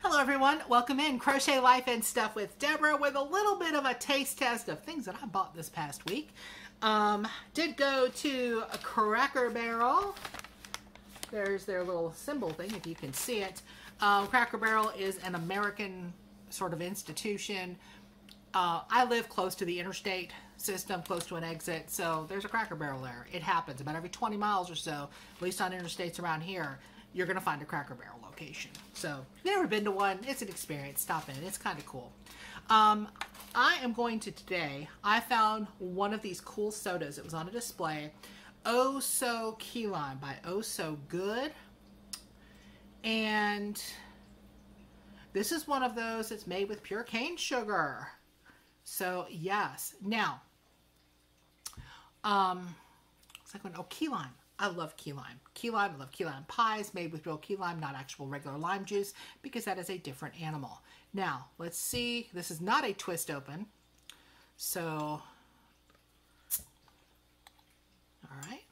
Hello everyone, welcome in Crochet Life and Stuff with Deborah with a little bit of a taste test of things that I bought this past week. Did go to a Cracker Barrel. There's their little symbol thing if you can see it. Cracker Barrel is an American sort of institution. I live close to the interstate system, close to an exit, so there's a Cracker Barrel there. It happens about every 20 miles or so, at least on interstates around here. You're going to find a Cracker Barrel location. So if you've never been to one, it's an experience. Stop in. It's kind of cool. I am going to today, I found one of these cool sodas. It was on a display. Oh, So Key Lime by Oh, So Good. And this is one of those that's made with pure cane sugar. So yes. Now, it's like key lime. I love key lime. Key lime, I love key lime pies made with real key lime, not actual regular lime juice, because that is a different animal. Now, let's see. This is not a twist open. So, all right.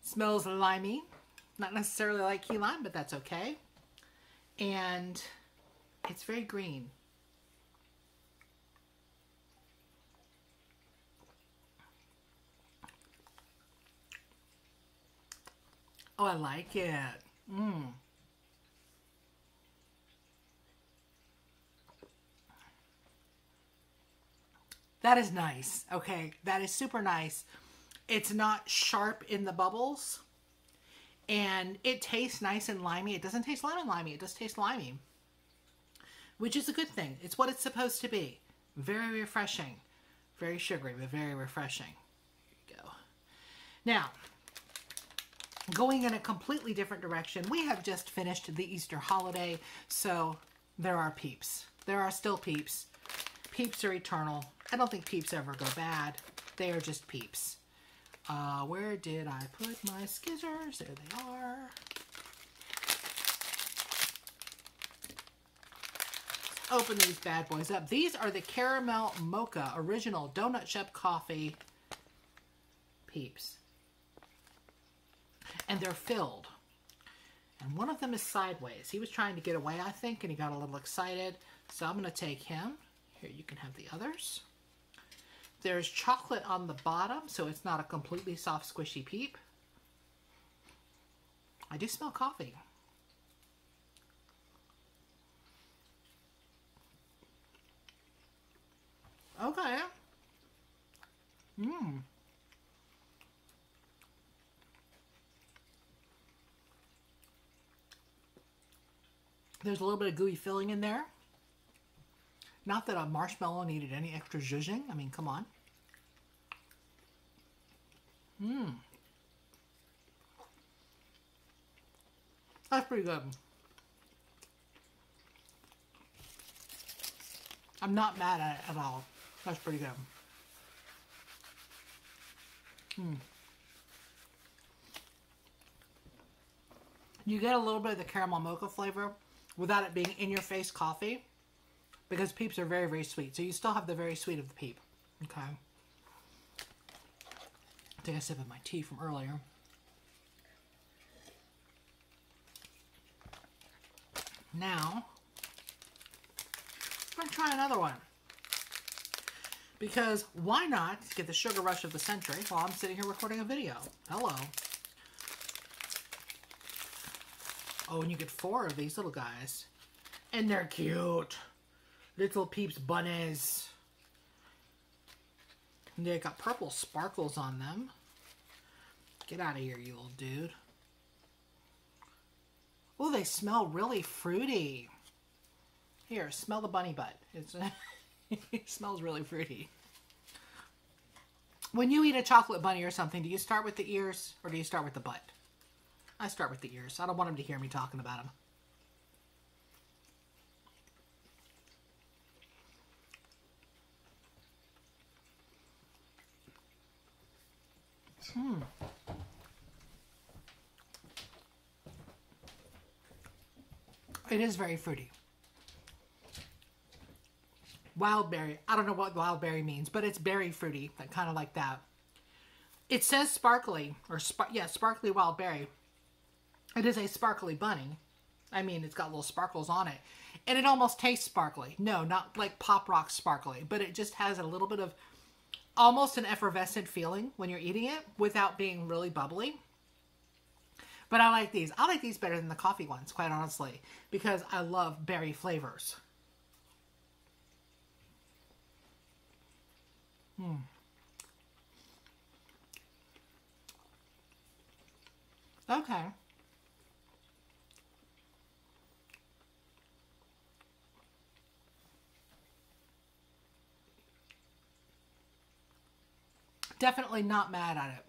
Smells limey. Not necessarily like key lime, but that's okay. And it's very green. Oh, I like it. That is nice. Okay, that is super nice. It's not sharp in the bubbles. And it tastes nice and limey. It doesn't taste lemon-limey. It does taste limey. Which is a good thing. It's what it's supposed to be. Very refreshing. Very sugary, but very refreshing. There you go. Now, going in a completely different direction, we have just finished the Easter holiday, so there are Peeps. There are still Peeps. Peeps are eternal. I don't think Peeps ever go bad. They are just Peeps. Where did I put my scissors? There they are. Let's open these bad boys up. These are the Caramel Mocha Original Donut Shop Coffee Peeps. And they're filled. And one of them is sideways. He was trying to get away, I think, and he got a little excited. So I'm going to take him. Here, you can have the others. There's chocolate on the bottom, so it's not a completely soft, squishy peep. I do smell coffee. Okay. There's a little bit of gooey filling in there. Not that a marshmallow needed any extra zhuzhing. I mean, come on. That's pretty good. I'm not mad at it at all. That's pretty good. You get a little bit of the caramel mocha flavor without it being in-your-face coffee, because Peeps are very, very sweet. So you still have the very sweet of the Peep. Okay. I think I sipped my tea from earlier. Now, I'm going to try another one. Because why not get the sugar rush of the century while I'm sitting here recording a video? Hello. Oh, and you get four of these little guys. And they're cute. Little Peeps bunnies. And they got purple sparkles on them. Get out of here, you little dude. Oh, they smell really fruity. Here, smell the bunny butt. It smells really fruity. When you eat a chocolate bunny or something, do you start with the ears or do you start with the butt? I start with the ears. I don't want them to hear me talking about them. It is very fruity. Wild berry. I don't know what wild berry means, but it's berry fruity, kind of like that. It says sparkly, or yeah, sparkly wild berry. It is a sparkly bunny, I mean, it's got little sparkles on it. And it almost tastes sparkly. No, not like Pop Rock sparkly, but it just has a little bit of almost an effervescent feeling when you're eating it without being really bubbly. But I like these. I like these better than the coffee ones, quite honestly, because I love berry flavors. Okay. Definitely not mad at it.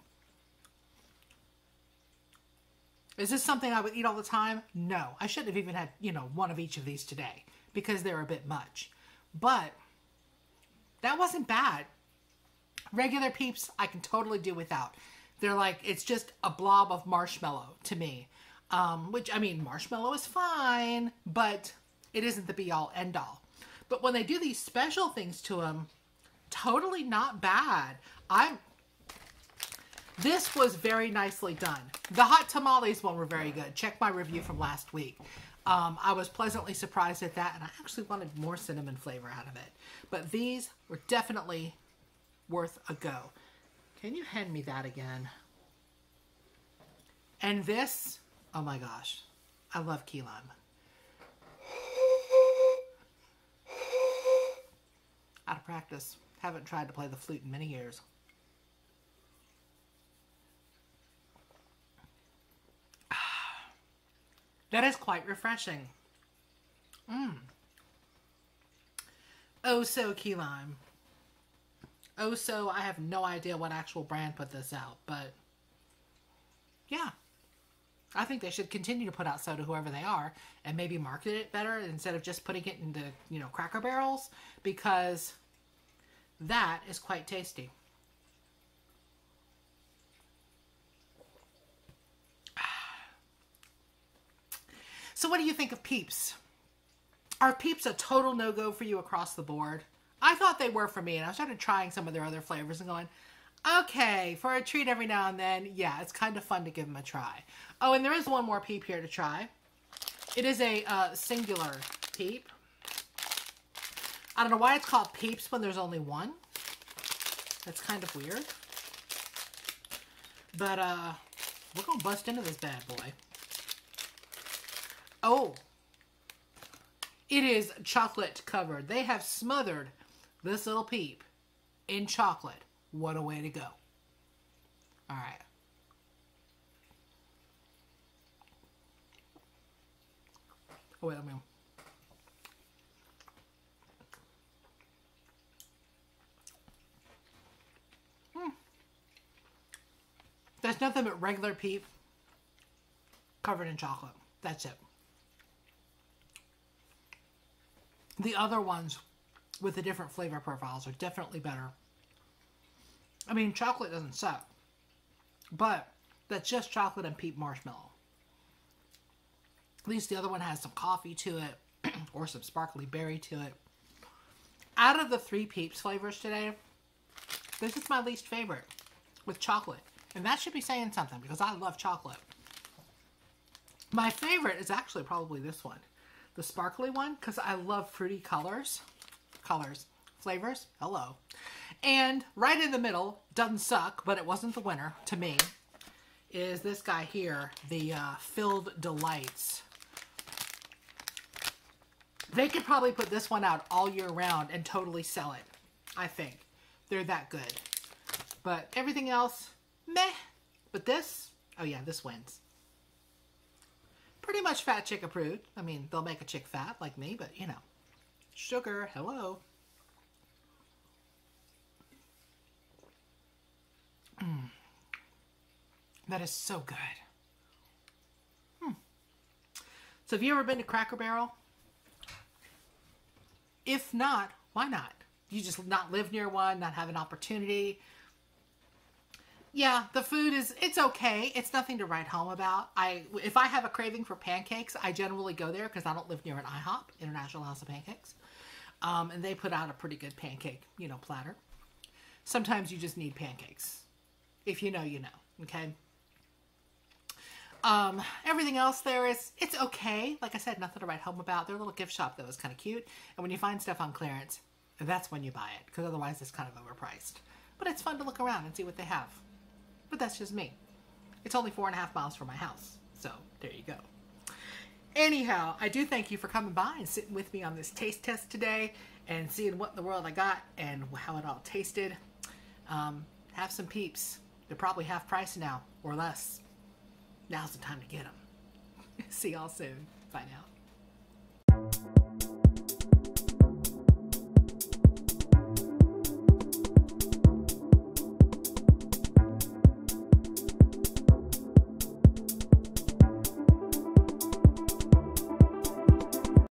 Is this something I would eat all the time? No. I shouldn't have even had, you know, one of each of these today because they're a bit much. But that wasn't bad. Regular Peeps, I can totally do without. They're like, it's just a blob of marshmallow to me. Which, I mean, marshmallow is fine, but it isn't the be-all, end-all. But when they do these special things to them, totally not bad. This was very nicely done. The hot tamales one were very good. Check my review from last week. I was pleasantly surprised at that, and I actually wanted more cinnamon flavor out of it. But these were definitely worth a go. Can you hand me that again? And this, oh my gosh, I love key lime. Out of practice. Haven't tried to play the flute in many years. That is quite refreshing. Oh, so key lime. Oh, so I have no idea what actual brand put this out, but yeah. I think they should continue to put out soda, whoever they are, and maybe market it better instead of just putting it into, you know, Cracker Barrels, because that is quite tasty. So what do you think of Peeps? Are Peeps a total no-go for you across the board? I thought they were for me, and I started trying some of their other flavors and going, okay, for a treat every now and then, yeah, it's kind of fun to give them a try. Oh, and there is one more peep here to try. It is a singular peep. I don't know why it's called Peeps when there's only one. That's kind of weird. But we're going to bust into this bad boy. Oh, it is chocolate covered. They have smothered this little peep in chocolate. What a way to go. All right. Oh, wait a minute. There's nothing but regular peep covered in chocolate. That's it. The other ones with the different flavor profiles are definitely better. I mean, chocolate doesn't suck, but that's just chocolate and peep marshmallow. At least the other one has some coffee to it or some sparkly berry to it. Out of the three Peeps flavors today, this is my least favorite with chocolate. And that should be saying something because I love chocolate. My favorite is actually probably this one, the sparkly one, because I love fruity flavors, hello. And right in the middle, doesn't suck, but it wasn't the winner to me, is this guy here, the Filled Delights. They could probably put this one out all year round and totally sell it, I think. They're that good. But everything else, meh. But this, oh yeah, this wins. Pretty much fat chick approved. I mean, they'll make a chick fat like me, but you know. Sugar, hello. That is so good. So have you ever been to Cracker Barrel? If not, why not? You just not live near one, not have an opportunity. Yeah, the food is, it's okay. It's nothing to write home about. If I have a craving for pancakes, I generally go there because I don't live near an IHOP, International House of Pancakes. And they put out a pretty good pancake, you know, platter. Sometimes you just need pancakes. If you know, you know, okay? Everything else there is, it's okay. Like I said, nothing to write home about. Their little gift shop, though, is kind of cute. And when you find stuff on clearance, that's when you buy it, because otherwise it's kind of overpriced. But it's fun to look around and see what they have. But that's just me. It's only 4.5 miles from my house. So there you go. Anyhow, I do thank you for coming by and sitting with me on this taste test today and seeing what in the world I got and how it all tasted. Have some Peeps. They're probably half price now or less. Now's the time to get them. See y'all soon. Bye now.